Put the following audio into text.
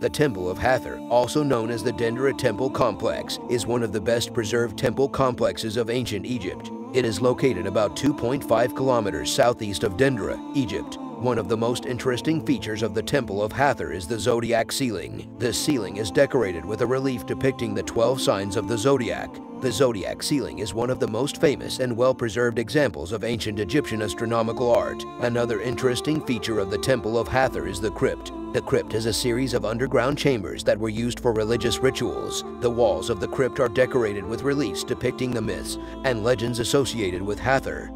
The Temple of Hathor, also known as the Dendera Temple Complex, is one of the best preserved temple complexes of ancient Egypt. It is located about 2.5 kilometers southeast of Dendera, Egypt. One of the most interesting features of the Temple of Hathor is the zodiac ceiling. This ceiling is decorated with a relief depicting the 12 signs of the zodiac. The zodiac ceiling is one of the most famous and well-preserved examples of ancient Egyptian astronomical art. Another interesting feature of the Temple of Hathor is the crypt. The crypt is a series of underground chambers that were used for religious rituals. The walls of the crypt are decorated with reliefs depicting the myths and legends associated with Hathor.